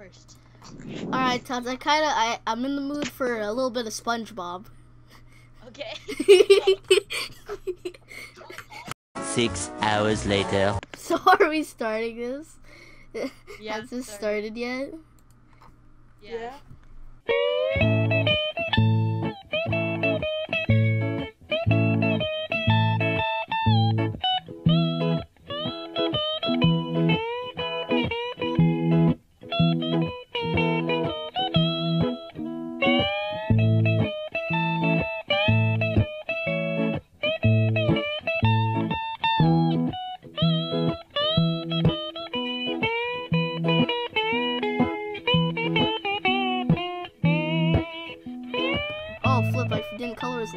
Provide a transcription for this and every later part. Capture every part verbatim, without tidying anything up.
first. Alright, Tons, I kinda I, I'm in the mood for a little bit of SpongeBob. Okay. Six hours later. So are we starting this? Yeah. Has this started, started yet? Yeah. yeah.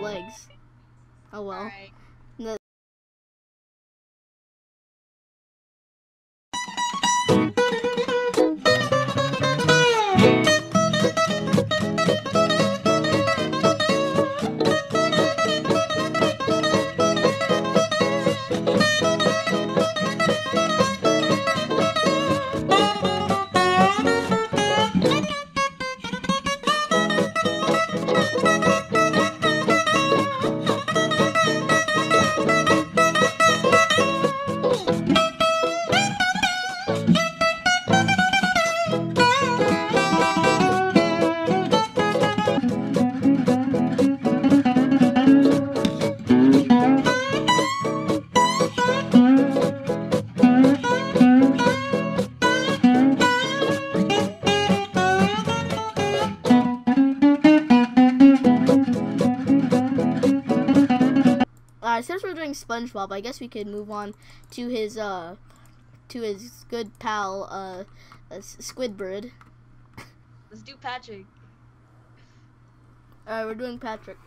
Legs. Oh well. Right. No. Since we're doing SpongeBob, I guess we could move on to his uh to his good pal uh, uh Squidbird. Let's do Patrick. All right, we're doing Patrick.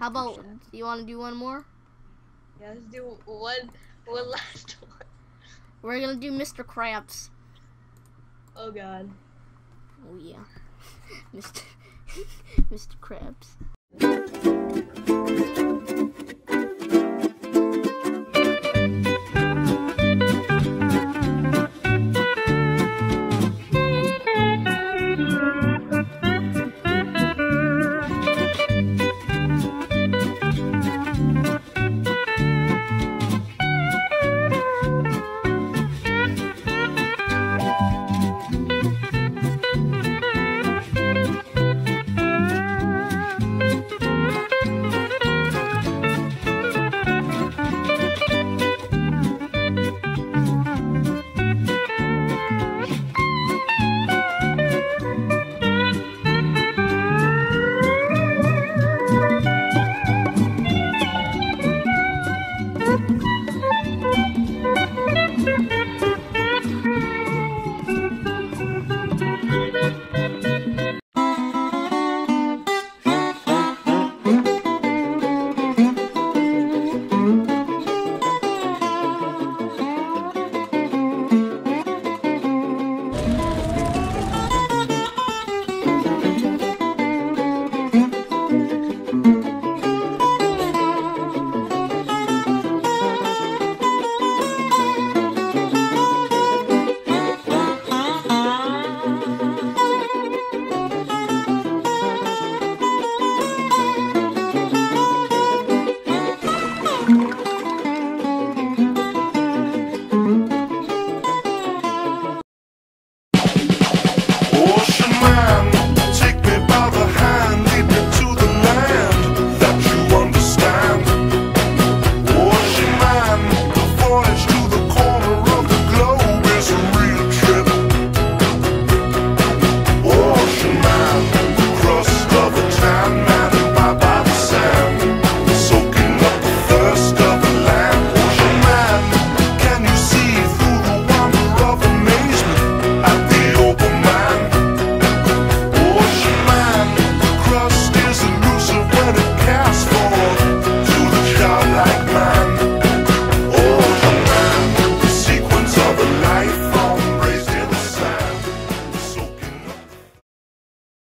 How about, do you want to do one more? Yeah, let's do one, one last one. We're going to do Mister Krabs. Oh, God. Oh, yeah. Mister Mister Krabs.